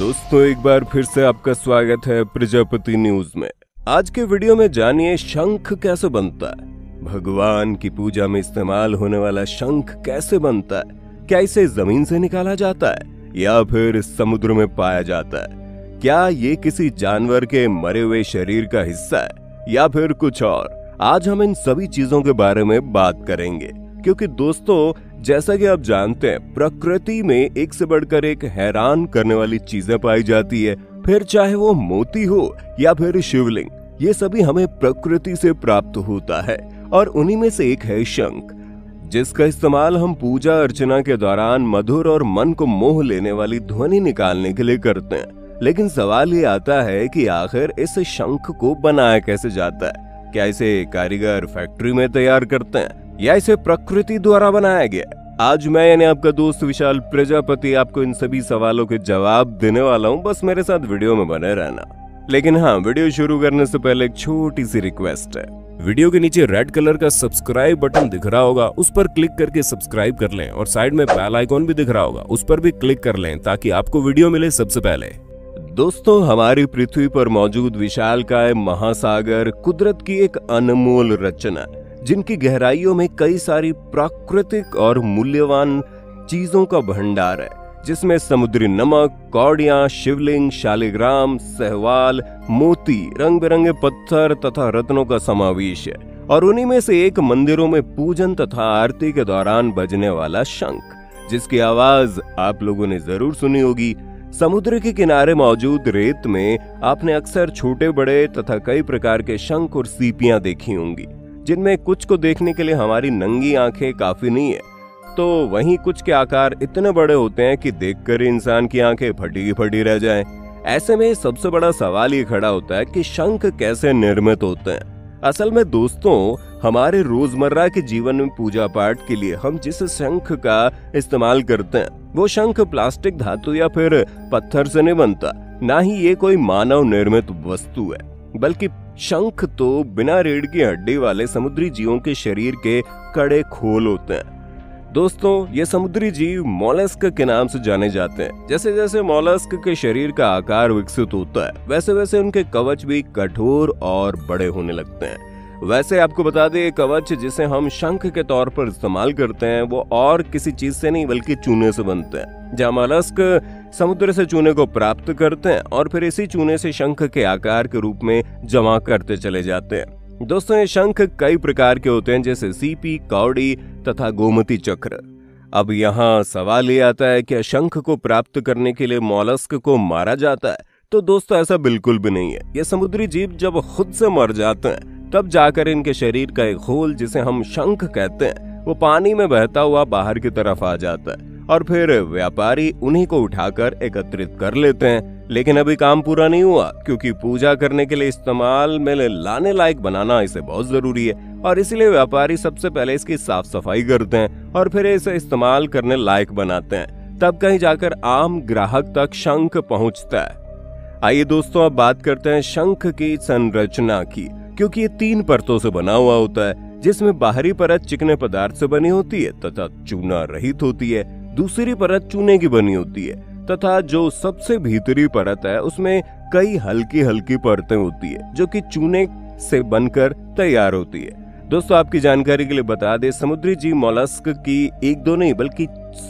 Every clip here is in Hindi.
दोस्तों एक बार फिर से आपका स्वागत है प्रजापति न्यूज में। आज के वीडियो में जानिए शंख कैसे बनता है, भगवान की पूजा में इस्तेमाल होने वाला शंख कैसे बनता है, क्या इसे जमीन से निकाला जाता है या फिर समुद्र में पाया जाता है, क्या ये किसी जानवर के मरे हुए शरीर का हिस्सा है या फिर कुछ और। आज हम इन सभी चीजों के बारे में बात करेंगे क्योंकि दोस्तों जैसा कि आप जानते हैं प्रकृति में एक से बढ़कर एक हैरान करने वाली चीजें पाई जाती है, फिर चाहे वो मोती हो या फिर शिवलिंग, ये सभी हमें प्रकृति से प्राप्त होता है और उन्हीं में से एक है शंख, जिसका इस्तेमाल हम पूजा अर्चना के दौरान मधुर और मन को मोह लेने वाली ध्वनि निकालने के लिए करते हैं। लेकिन सवाल ये आता है कि आखिर इस शंख को बनाया कैसे जाता है, क्या इसे कारीगर फैक्ट्री में तैयार करते हैं या इसे प्रकृति द्वारा बनाया गया। आज मैं यानी आपका दोस्त विशाल प्रजापति आपको इन सभी सवालों के जवाब देने वाला हूं, बस मेरे साथ वीडियो में बने रहना। लेकिन हाँ, वीडियो शुरू करने से पहले एक छोटी सी रिक्वेस्ट है, वीडियो के नीचे रेड कलर का सब्सक्राइब बटन दिख रहा होगा, उस पर क्लिक करके सब्सक्राइब कर लें और साइड में बेल आइकॉन भी दिख रहा होगा, उस पर भी क्लिक कर लें ताकि आपको वीडियो मिले सबसे पहले। दोस्तों हमारी पृथ्वी पर मौजूद विशालकाय महासागर कुदरत की एक अनमोल रचना है जिनकी गहराइयों में कई सारी प्राकृतिक और मूल्यवान चीजों का भंडार है, जिसमें समुद्री नमक, कौड़ियां, शिवलिंग, शालिग्राम, सहवाल, मोती, रंग बिरंगे पत्थर तथा रत्नों का समावेश है और उन्हीं में से एक मंदिरों में पूजन तथा आरती के दौरान बजने वाला शंख, जिसकी आवाज आप लोगों ने जरूर सुनी होगी। समुद्र के किनारे मौजूद रेत में आपने अक्सर छोटे बड़े तथा कई प्रकार के शंख और सीपियां देखी होंगी, जिनमें कुछ को देखने के लिए हमारी नंगी आंखें काफी नहीं है, तो वहीं कुछ के आकार इतने बड़े होते हैं कि देखकर इंसान की आंखें फटी फटी रह जाएं। ऐसे में सबसे बड़ा सवाल ये खड़ा होता है कि शंख कैसे निर्मित होते हैं। असल में दोस्तों हमारे रोजमर्रा के जीवन में पूजा पाठ के लिए हम जिस शंख का इस्तेमाल करते हैं वो शंख प्लास्टिक, धातु या फिर पत्थर से नहीं बनता, ना ही ये कोई मानव निर्मित वस्तु है, बल्कि शंख तो बिना रीढ़ की हड्डी वाले समुद्री जीवों के शरीर के कड़े खोल होते हैं। दोस्तों ये समुद्री जीव मोलस्क के नाम से जाने जाते हैं। जैसे जैसे मोलस्क के शरीर का आकार विकसित होता है वैसे वैसे उनके कवच भी कठोर और बड़े होने लगते हैं। वैसे आपको बता दें ये कवच जिसे हम शंख के तौर पर इस्तेमाल करते हैं वो और किसी चीज से नहीं बल्कि चूने से बनते हैं, जहाँ मोलस्क समुद्र से चूने को प्राप्त करते हैं और फिर इसी चूने से शंख के आकार के रूप में जमा करते चले जाते हैं। दोस्तों ये शंख कई प्रकार के होते हैं जैसे सीपी, कावड़ी तथा गोमती चक्र। अब यहाँ सवाल ये आता है कि शंख को प्राप्त करने के लिए मोलस्क को मारा जाता है, तो दोस्तों ऐसा बिल्कुल भी नहीं है। ये समुद्री जीव जब खुद से मर जाते हैं तब जाकर इनके शरीर का एक खोल जिसे हम शंख कहते हैं वो पानी में बहता हुआ बाहर की तरफ आ जाता है और फिर व्यापारी उन्हीं को उठाकर एकत्रित कर लेते हैं। लेकिन अभी काम पूरा नहीं हुआ क्योंकि पूजा करने के लिए इस्तेमाल में लाने लायक बनाना इसे बहुत जरूरी है और इसलिए व्यापारी सबसे पहले इसकी साफ सफाई करते हैं और फिर इसे इस्तेमाल करने लायक बनाते हैं, तब कहीं जाकर आम ग्राहक तक शंख पहुंचता है। आइए दोस्तों अब बात करते हैं शंख की संरचना की, क्योंकि ये 3 परतों से बना हुआ होता है जिसमें बाहरी परत चिकने पदार्थ से बनी होती है तथा चूना रहित होती है, दूसरी परत चूने की बनी होती है तथा जो सबसे भीतरी परत है उसमें कई हल्की हल्की परतें होती है जो कि चूने से बनकर तैयार होती है। दोस्तों आपकी जानकारी के लिए बता दें समुद्री जीव मोलस्क की 1-2 नहीं बल्कि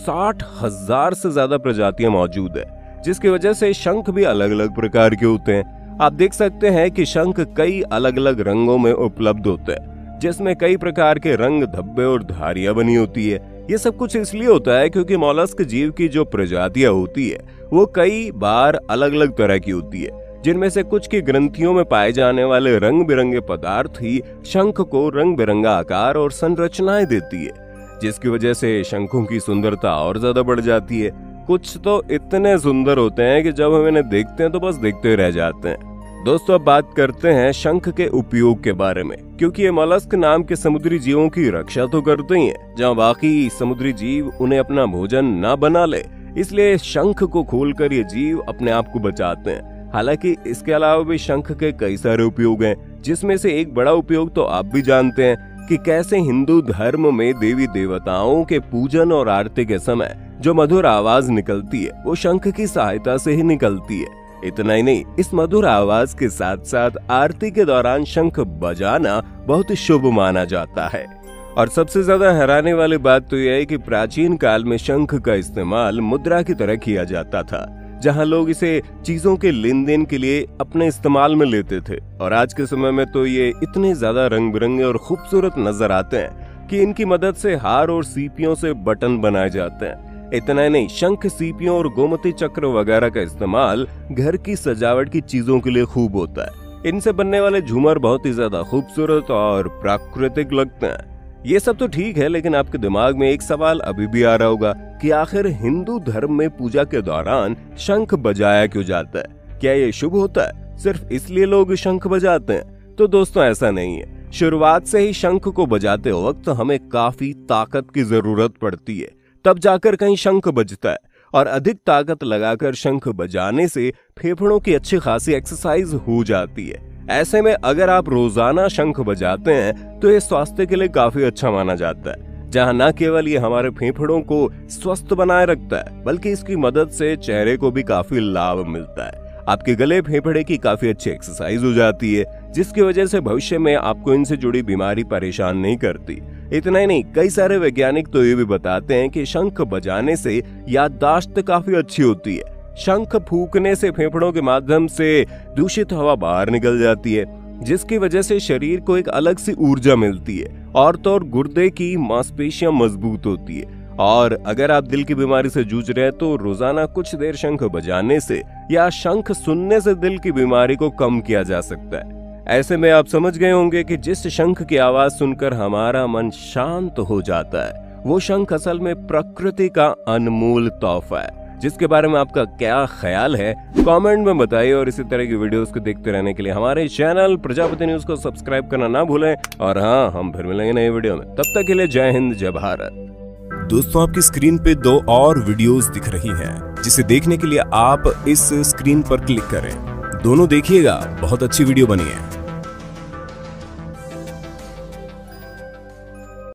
60,000 से ज्यादा प्रजातियां मौजूद है, जिसकी वजह से शंख भी अलग अलग प्रकार के होते हैं। आप देख सकते हैं कि शंख कई अलग अलग रंगों में उपलब्ध होते हैं जिसमें कई प्रकार के रंग, धब्बे और धारियां बनी होती है। ये सब कुछ इसलिए होता है क्योंकि मोलस्क जीव की जो प्रजातियां होती है वो कई बार अलग अलग तरह की होती है, जिनमें से कुछ की ग्रंथियों में पाए जाने वाले रंग बिरंगे पदार्थ ही शंख को रंग बिरंगा आकार और संरचनाएं देती है, जिसकी वजह से शंखों की सुंदरता और ज्यादा बढ़ जाती है। कुछ तो इतने सुंदर होते हैं कि जब हम इन्हें देखते हैं तो बस देखते रह जाते हैं। दोस्तों अब बात करते हैं शंख के उपयोग के बारे में, क्योंकि ये मोलस्क नाम के समुद्री जीवों की रक्षा तो करते ही है जहाँ बाकी समुद्री जीव उन्हें अपना भोजन ना बना ले, इसलिए शंख को खोलकर ये जीव अपने आप को बचाते हैं। हालांकि इसके अलावा भी शंख के कई सारे उपयोग हैं, जिसमें से एक बड़ा उपयोग तो आप भी जानते हैं कि कैसे हिंदू धर्म में देवी देवताओं के पूजन और आरती के समय जो मधुर आवाज निकलती है वो शंख की सहायता से ही निकलती है। इतना ही नहीं, इस मधुर आवाज के साथ साथ आरती के दौरान शंख बजाना बहुत शुभ माना जाता है। और सबसे ज्यादा हैरानी वाली बात तो यह है कि प्राचीन काल में शंख का इस्तेमाल मुद्रा की तरह किया जाता था, जहां लोग इसे चीजों के लेन देन के लिए अपने इस्तेमाल में लेते थे। और आज के समय में तो ये इतने ज्यादा रंग बिरंगे और खूबसूरत नजर आते हैं कि इनकी मदद से हार और सीपियों से बटन बनाए जाते हैं। इतना ही नहीं, शंख, सीपियों और गोमती चक्र वगैरह का इस्तेमाल घर की सजावट की चीजों के लिए खूब होता है। इनसे बनने वाले झूमर बहुत ही ज्यादा खूबसूरत और प्राकृतिक लगते हैं। ये सब तो ठीक है, लेकिन आपके दिमाग में एक सवाल अभी भी आ रहा होगा कि आखिर हिंदू धर्म में पूजा के दौरान शंख बजाया क्यों जाता है? क्या ये शुभ होता है? सिर्फ इसलिए लोग शंख बजाते हैं? तो दोस्तों, ऐसा नहीं है। शुरुआत से ही शंख को बजाते वक्त हमें काफी ताकत की जरूरत पड़ती है, तब जाकर कहीं शंख बजता है। और अधिक ताकत लगाकर शंख बजाने से फेफड़ों की अच्छी खासी एक्सरसाइज हो जाती है। ऐसे में अगर आप रोजाना शंख बजाते हैं तो ये स्वास्थ्य के लिए काफी अच्छा माना जाता है, जहां न केवल ये हमारे फेफड़ों को स्वस्थ बनाए रखता है, बल्कि इसकी मदद से चेहरे को भी काफी लाभ मिलता है। आपके गले फेफड़े की काफी अच्छी एक्सरसाइज हो जाती है, जिसकी वजह से भविष्य में आपको इनसे जुड़ी बीमारी परेशान नहीं करती। इतना ही नहीं, कई सारे वैज्ञानिक तो ये भी बताते हैं कि शंख बजाने से याददाश्त काफी अच्छी होती है। शंख फूकने से फेफड़ों के माध्यम से दूषित हवा बाहर निकल जाती है, जिसकी वजह से शरीर को एक अलग सी ऊर्जा मिलती है। और तो और गुर्दे की मांसपेशियां मजबूत होती है। और अगर आप दिल की बीमारी से जूझ रहे हैं तो रोजाना कुछ देर शंख बजाने से या शंख सुनने से दिल की बीमारी को कम किया जा सकता है। ऐसे में आप समझ गए होंगे कि जिस शंख की आवाज सुनकर हमारा मन शांत हो जाता है, वो शंख असल में प्रकृति का अनमोल तोहफा है। जिसके बारे में आपका क्या ख्याल है, कमेंट में बताइए। और इसी तरह की वीडियोस को देखते रहने के लिए हमारे चैनल प्रजापति न्यूज़ को सब्सक्राइब करना ना भूलें। और हाँ, हम फिर मिलेंगे नए वीडियो में। तब तक के लिए जय हिंद, जय भारत। दोस्तों, आपकी स्क्रीन पे दो और वीडियोस दिख रही हैं, जिसे देखने के लिए आप इस स्क्रीन पर क्लिक करें। दोनों देखिएगा, बहुत अच्छी वीडियो बनी है।